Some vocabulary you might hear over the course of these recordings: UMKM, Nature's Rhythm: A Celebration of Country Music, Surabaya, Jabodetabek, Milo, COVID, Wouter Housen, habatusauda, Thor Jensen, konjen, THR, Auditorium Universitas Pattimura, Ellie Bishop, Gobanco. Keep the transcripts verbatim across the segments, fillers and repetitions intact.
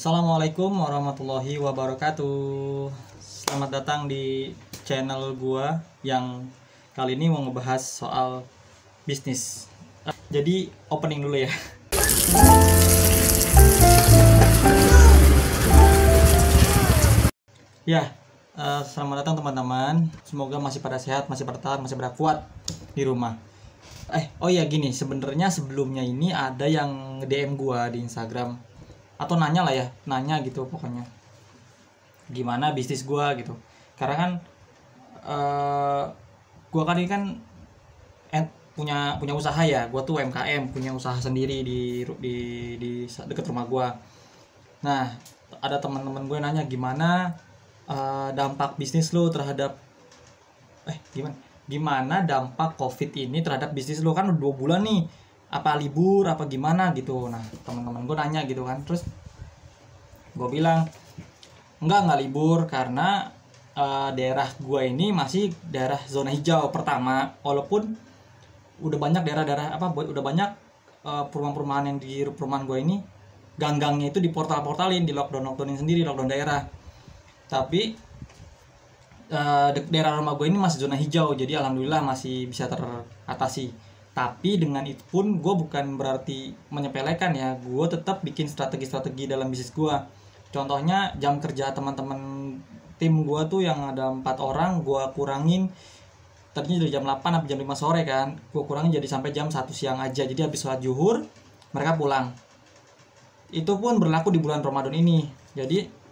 Assalamualaikum warahmatullahi wabarakatuh. Selamat datang di channel gua yang kali ini mau ngebahas soal bisnis. Jadi opening dulu ya. Ya, uh, selamat datang teman-teman. Semoga masih pada sehat, masih bertahan, masih pada kuat di rumah. Eh, oh iya gini, sebenarnya sebelumnya ini ada yang D M gua di Instagram atau nanya lah ya, nanya gitu pokoknya. Gimana bisnis gua gitu. Karena kan uh, gua kan ini kan eh, punya punya usaha ya. Gua tuh U M K M, punya usaha sendiri di di di dekat rumah gua. Nah, ada teman-teman gue nanya gimana uh, dampak bisnis lo terhadap eh gimana? Gimana dampak COVID ini terhadap bisnis lo, kan udah dua bulan nih, apa libur apa gimana gitu. Nah teman-teman gue nanya gitu kan, terus gue bilang enggak enggak libur karena uh, daerah gue ini masih daerah zona hijau pertama, walaupun udah banyak daerah-daerah apa udah banyak perumahan-perumahan yang di perumahan gue ini gang-gangnya itu di portal-portalin, di lockdown-lockdownin sendiri, lockdown daerah. Tapi Uh, daerah rumah gue ini masih zona hijau, jadi alhamdulillah masih bisa teratasi. Tapi dengan itu pun gue bukan berarti menyepelekan ya, gue tetap bikin strategi-strategi dalam bisnis gue. Contohnya jam kerja teman-teman tim gue tuh yang ada empat orang, gue kurangin tadinya dari jam delapan sampai jam lima sore kan, gue kurangin jadi sampai jam satu siang aja. Jadi habis sholat zuhur mereka pulang. Itu pun berlaku di bulan Ramadan ini. Jadi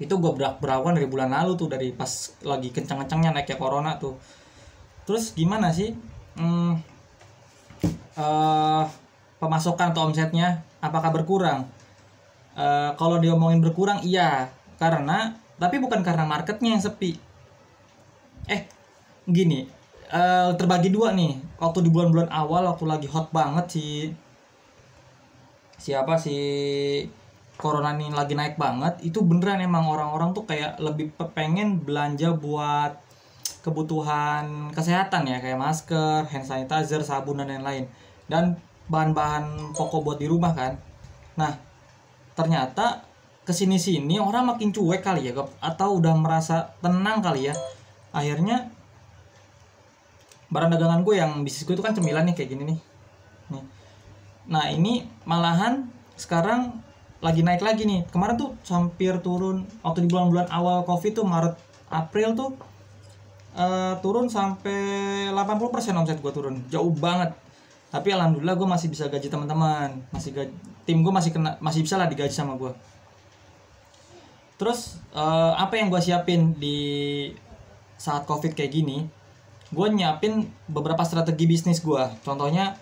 itu gue berawal dari bulan lalu tuh, dari pas lagi kencang-kencangnya naiknya corona tuh. Terus gimana sih hmm, uh, pemasukan atau omsetnya apakah berkurang? Uh, kalau diomongin berkurang, iya, karena tapi bukan karena marketnya yang sepi. Eh gini, uh, terbagi dua nih. Waktu di bulan-bulan awal, waktu lagi hot banget si siapa si corona ini lagi naik banget, itu beneran emang orang-orang tuh kayak lebih pengen belanja buat kebutuhan kesehatan ya, kayak masker, hand sanitizer, sabun dan lain-lain, dan bahan-bahan pokok buat di rumah kan. Nah ternyata kesini-sini orang makin cuek kali ya, atau udah merasa tenang kali ya. Akhirnya barang dagangan gue yang bisnis gue itu kan cemilan nih, kayak gini nih, nih. Nah ini malahan sekarang lagi naik lagi nih. Kemarin tuh hampir turun waktu di bulan-bulan awal COVID tuh, Maret April tuh uh, turun sampai delapan puluh persen omset gue, turun jauh banget. Tapi alhamdulillah gue masih bisa gaji teman-teman, masih gaji, tim gue masih kena, masih bisa lah digaji sama gue. Terus uh, apa yang gue siapin di saat COVID kayak gini, gue nyiapin beberapa strategi bisnis gue. Contohnya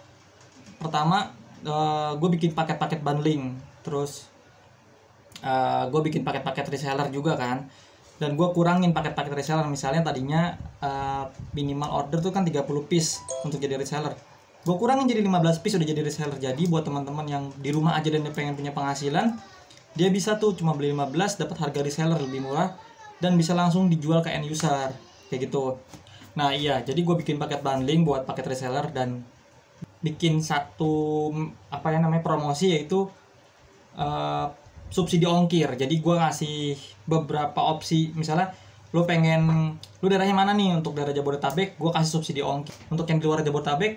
pertama, uh, gue bikin paket-paket bundling. Terus uh, gue bikin paket-paket reseller juga kan. Dan gue kurangin paket-paket reseller. Misalnya tadinya uh, minimal order tuh kan tiga puluh piece untuk jadi reseller, gue kurangin jadi lima belas piece udah jadi reseller. Jadi buat teman-teman yang di rumah aja dan pengen punya penghasilan, dia bisa tuh cuma beli lima belas, dapat harga reseller lebih murah, dan bisa langsung dijual ke end user, kayak gitu. Nah iya, jadi gue bikin paket bundling buat paket reseller, dan bikin satu apa ya namanya promosi, yaitu Uh, subsidi ongkir. Jadi gue ngasih beberapa opsi. Misalnya lo pengen, lo daerahnya mana nih, untuk daerah Jabodetabek gue kasih subsidi ongkir. Untuk yang di luar Jabodetabek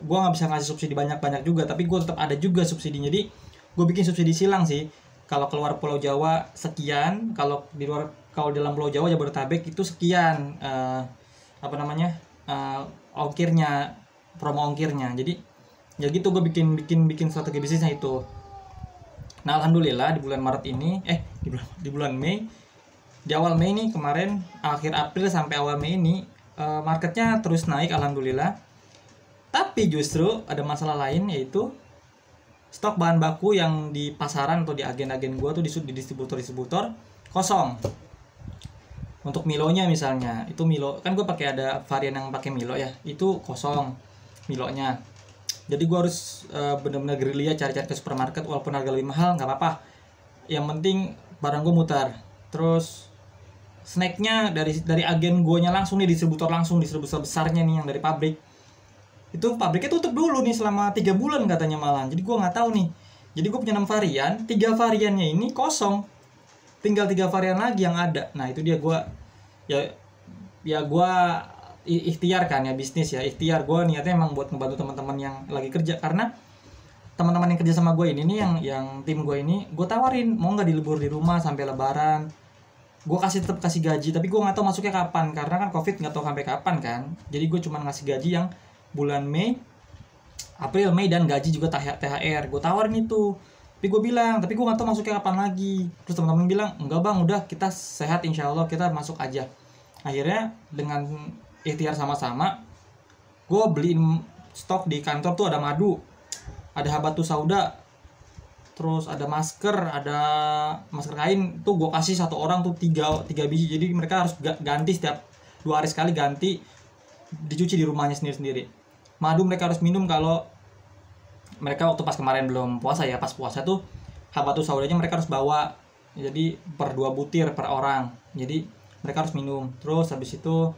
gue nggak bisa ngasih subsidi banyak-banyak juga, tapi gue tetap ada juga subsidinya. Jadi gue bikin subsidi silang sih. Kalau keluar Pulau Jawa sekian, kalau di luar, kalau dalam Pulau Jawa Jabodetabek itu sekian uh, apa namanya uh, ongkirnya, promo ongkirnya. Jadi ya gitu gue bikin bikin bikin strategi bisnisnya itu. Nah alhamdulillah di bulan Maret ini, eh di bulan, di bulan Mei, di awal Mei ini kemarin, akhir April sampai awal Mei ini, uh, marketnya terus naik alhamdulillah. Tapi justru ada masalah lain, yaitu stok bahan baku yang di pasaran atau di agen-agen gua tuh, di, di distributor-distributor kosong. Untuk Milonya misalnya, itu Milo kan gua pakai, ada varian yang pakai Milo ya, itu kosong Milonya. Jadi gue harus uh, bener-bener gerilya cari-cari ke supermarket, walaupun harga lebih mahal nggak apa-apa. Yang penting barang gue mutar. Terus snacknya dari dari agen gue nya langsung nih, distributor langsung, distributor besarnya nih yang dari pabrik. Itu pabriknya tutup dulu nih selama tiga bulan katanya malah. Jadi gue nggak tahu nih Jadi gue punya enam varian, tiga variannya ini kosong. Tinggal tiga varian lagi yang ada. Nah, itu dia gue ya ya gue ikhtiar kan ya, bisnis ya, ikhtiar. Gue niatnya emang buat ngebantu teman-teman yang lagi kerja, karena teman-teman yang kerja sama gue ini nih, yang yang tim gue ini, gue tawarin mau nggak dilibur di rumah sampai lebaran. Gue kasih tetap kasih gaji, tapi gue nggak tahu masuknya kapan, karena kan covid nggak tahu sampai kapan kan. Jadi gue cuma ngasih gaji yang bulan Mei, April, Mei, dan gaji juga T H R. Gue tawarin itu, tapi gue bilang, tapi gue nggak tahu masuknya kapan lagi. Terus teman-teman bilang, enggak bang, udah kita sehat insya Allah, kita masuk aja. Akhirnya dengan ikhtiar sama-sama, gue beliin stok di kantor tuh ada madu, ada habatusauda, terus ada masker, ada masker kain. Tuh gue kasih satu orang tuh tiga, tiga biji. Jadi mereka harus ganti setiap dua hari sekali, ganti, dicuci di rumahnya sendiri-sendiri. Madu mereka harus minum kalau mereka waktu pas kemarin belum puasa ya, pas puasa tuh habatusaudanya mereka harus bawa. Jadi per dua butir per orang, jadi mereka harus minum. Terus habis itu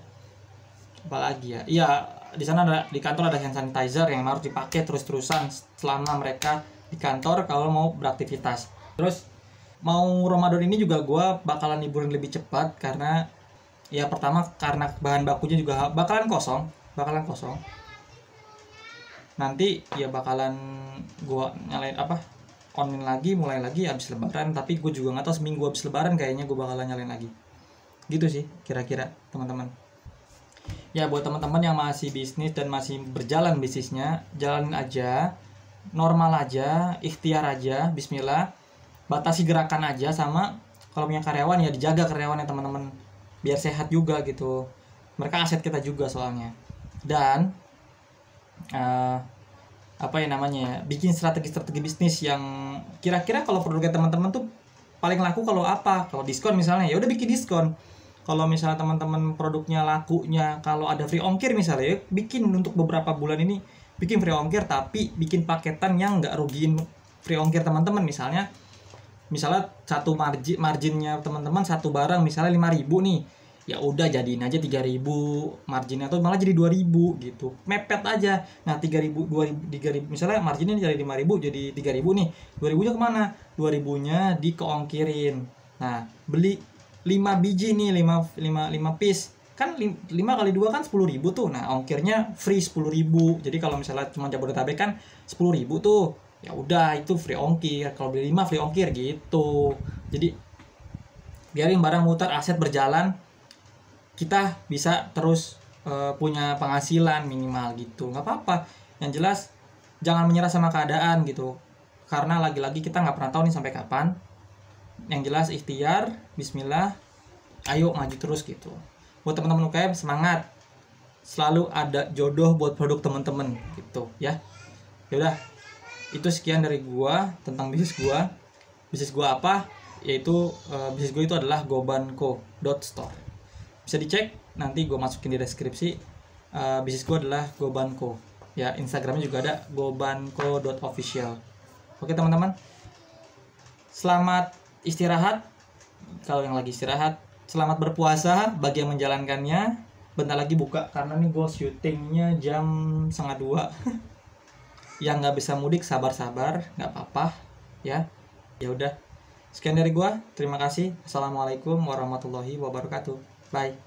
apalagi ya, iya di sana ada, di kantor ada hand sanitizer yang harus dipakai terus-terusan selama mereka di kantor kalau mau beraktivitas. Terus mau Ramadan ini juga gue bakalan liburan lebih cepat, karena ya pertama karena bahan bakunya juga bakalan kosong, bakalan kosong. Nanti ya bakalan gue nyalain apa online lagi, mulai lagi habis lebaran, tapi gue juga nggak tahu seminggu habis lebaran kayaknya gue bakalan nyalain lagi. Gitu sih kira-kira teman-teman. Ya buat teman-teman yang masih bisnis dan masih berjalan bisnisnya, jalanin aja, normal aja, ikhtiar aja, bismillah. Batasi gerakan aja, sama kalau punya karyawan ya dijaga karyawannya teman-teman, biar sehat juga gitu. Mereka aset kita juga soalnya. Dan uh, apa ya namanya ya, bikin strategi-strategi bisnis yang kira-kira kalau produknya teman-teman tuh paling laku kalau apa. Kalau diskon misalnya, ya udah bikin diskon. Kalau misalnya teman-teman produknya lakunya, kalau ada free ongkir misalnya, ya bikin untuk beberapa bulan ini, bikin free ongkir, tapi bikin paketan yang nggak rugiin free ongkir teman-teman. Misalnya, misalnya satu margin, marginnya teman-teman satu barang misalnya lima ribu nih, ya udah jadiin aja tiga ribu marginnya, atau malah jadi dua ribu gitu, mepet aja. Nah tiga ribu, dua ribu, tiga ribu, misalnya marginnya jadi lima ribu, jadi tiga ribu nih, dua ribunya kemana? dua ribunya dikeongkirin. Nah beli lima biji nih, lima piece kan, lima kali dua kan sepuluh ribu tuh. Nah ongkirnya free sepuluh ribu. Jadi kalau misalnya cuma Jabodetabek kan sepuluh ribu tuh, ya udah itu free ongkir. Kalau beli lima free ongkir gitu. Jadi biarin barang mutar, aset berjalan, kita bisa terus uh, punya penghasilan minimal gitu, nggak apa-apa. Yang jelas jangan menyerah sama keadaan gitu, karena lagi-lagi kita nggak pernah tahu nih sampai kapan. Yang jelas ikhtiar, bismillah, ayo maju terus gitu. Buat teman-teman U K M semangat, selalu ada jodoh buat produk teman-teman gitu ya. Yaudah, itu sekian dari gua tentang bisnis gua. Bisnis gua apa? Yaitu uh, bisnis gua itu adalah gobanco dot store. Bisa dicek, nanti gua masukin di deskripsi. Uh, bisnis gua adalah gobanco. Ya, Instagramnya juga ada, gobanco dot official. Oke teman-teman, selamat istirahat, kalau yang lagi istirahat, selamat berpuasa bagi yang menjalankannya. Bentar lagi buka, karena nih gue syutingnya jam setengah dua. Yang nggak bisa mudik sabar-sabar, nggak apa-apa ya. Ya udah, sekian dari gue. Terima kasih. Assalamualaikum warahmatullahi wabarakatuh. Bye.